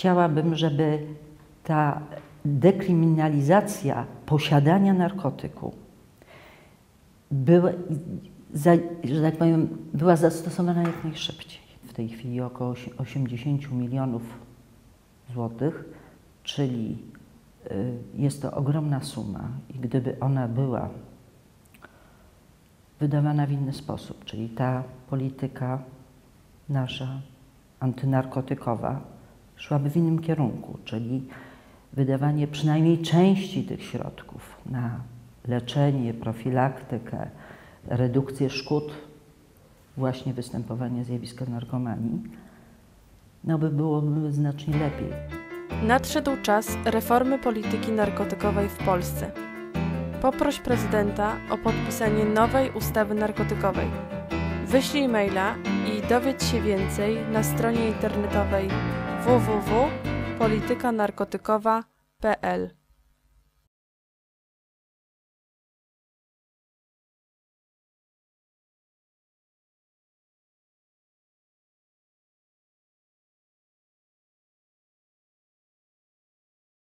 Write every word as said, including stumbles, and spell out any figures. chciałabym, żeby ta dekryminalizacja posiadania narkotyku była, że tak powiem, była zastosowana jak najszybciej. W tej chwili około osiemdziesiąt milionów złotych, czyli jest to ogromna suma i gdyby ona była wydawana w inny sposób, czyli ta polityka nasza antynarkotykowa szłaby w innym kierunku, czyli wydawanie przynajmniej części tych środków na leczenie, profilaktykę, redukcję szkód, właśnie występowanie zjawiska narkomanii, no by byłoby znacznie lepiej. Nadszedł czas reformy polityki narkotykowej w Polsce. Poproś prezydenta o podpisanie nowej ustawy narkotykowej. Wyślij maila i dowiedz się więcej na stronie internetowej w w w kropka politykanarkotykowa kropka p l.